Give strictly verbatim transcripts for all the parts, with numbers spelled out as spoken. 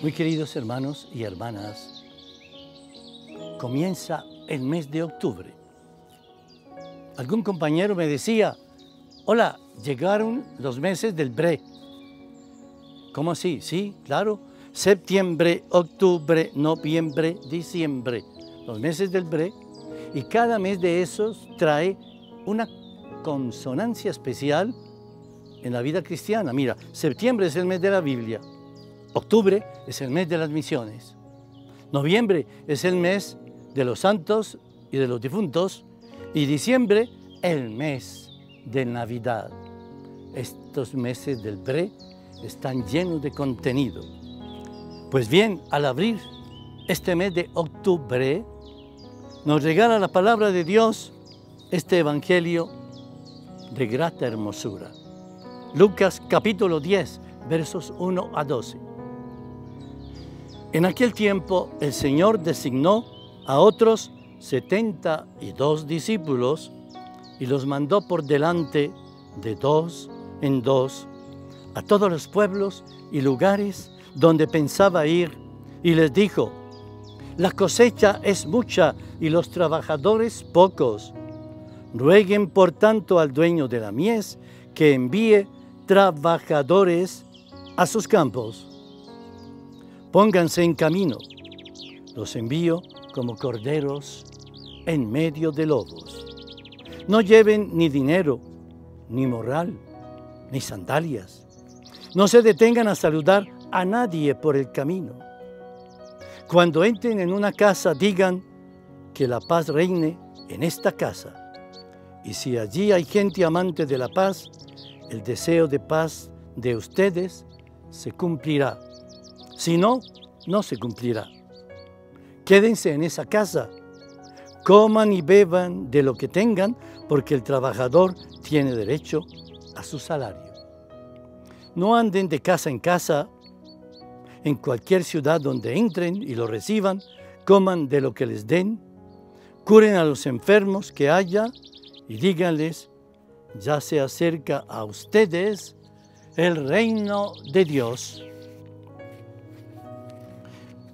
Muy queridos hermanos y hermanas, comienza el mes de octubre. Algún compañero me decía, hola, llegaron los meses del B R E. ¿Cómo así? Sí, claro. Septiembre, octubre, noviembre, diciembre. Los meses del B R E. Y cada mes de esos trae una consonancia especial en la vida cristiana. Mira, septiembre es el mes de la Biblia. Octubre es el mes de las misiones. Noviembre es el mes de los santos y de los difuntos. Y diciembre, el mes de Navidad. Estos meses del B R E están llenos de contenido. Pues bien, al abrir este mes de octubre, nos regala la palabra de Dios este evangelio de grata hermosura. Lucas capítulo diez, versos uno a doce. En aquel tiempo el Señor designó a otros setenta y dos discípulos y los mandó por delante de dos en dos a todos los pueblos y lugares donde pensaba ir, y les dijo, la cosecha es mucha y los trabajadores pocos. Rueguen por tanto al dueño de la mies que envíe trabajadores a sus campos. Pónganse en camino, los envío como corderos en medio de lobos. No lleven ni dinero, ni morral, ni sandalias. No se detengan a saludar a nadie por el camino. Cuando entren en una casa, digan que la paz reine en esta casa. Y si allí hay gente amante de la paz, el deseo de paz de ustedes se cumplirá. Si no, no se cumplirá. Quédense en esa casa. Coman y beban de lo que tengan, porque el trabajador tiene derecho a su salario. No anden de casa en casa, en cualquier ciudad donde entren y lo reciban, coman de lo que les den, curen a los enfermos que haya y díganles, ya se acerca a ustedes el reino de Dios.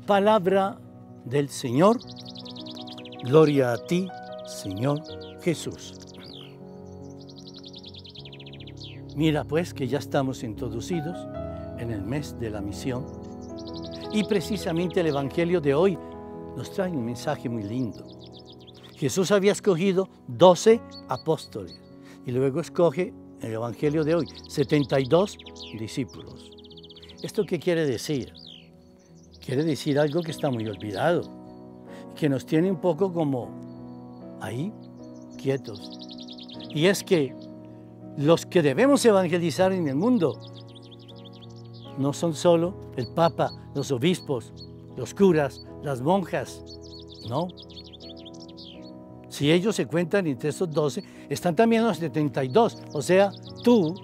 Palabra del Señor. Gloria a ti, Señor Jesús. Mira pues que ya estamos introducidos en el mes de la misión y precisamente el evangelio de hoy nos trae un mensaje muy lindo. Jesús había escogido doce apóstoles y luego escoge el evangelio de hoy setenta y dos discípulos. ¿Esto qué quiere decir? Quiere decir algo que está muy olvidado, que nos tiene un poco como ahí, quietos. Y es que los que debemos evangelizar en el mundo no son solo el Papa, los obispos, los curas, las monjas, no. Si ellos se cuentan entre estos doce, están también los setenta y dos, o sea, tú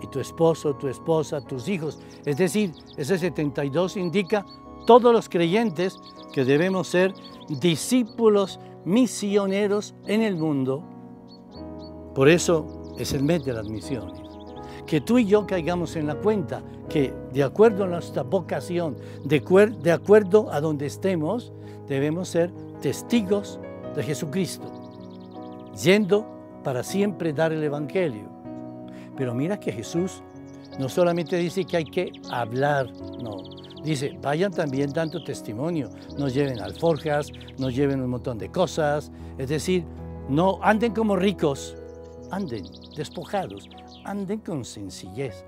y tu esposo, tu esposa, tus hijos. Es decir, ese setenta y dos indica todos los creyentes que debemos ser discípulos misioneros en el mundo. Por eso es el mes de las misiones. Que tú y yo caigamos en la cuenta que de acuerdo a nuestra vocación, de, de acuerdo a donde estemos, debemos ser testigos de Jesucristo, yendo para siempre dar el evangelio. Pero mira que Jesús no solamente dice que hay que hablar, no. Dice, vayan también dando testimonio, no lleven alforjas, no lleven un montón de cosas. Es decir, no anden como ricos, anden despojados, anden con sencillez.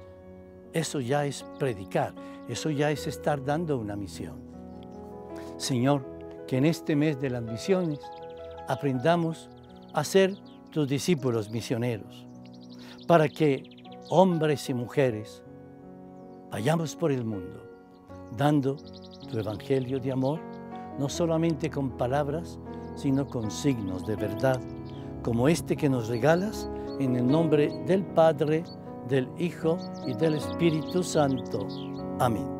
Eso ya es predicar, eso ya es estar dando una misión. Señor, que en este mes de las misiones aprendamos a ser tus discípulos misioneros, para que hombres y mujeres vayamos por el mundo, dando tu evangelio de amor, no solamente con palabras, sino con signos de verdad, como este que nos regalas, en el nombre del Padre, del Hijo y del Espíritu Santo. Amén.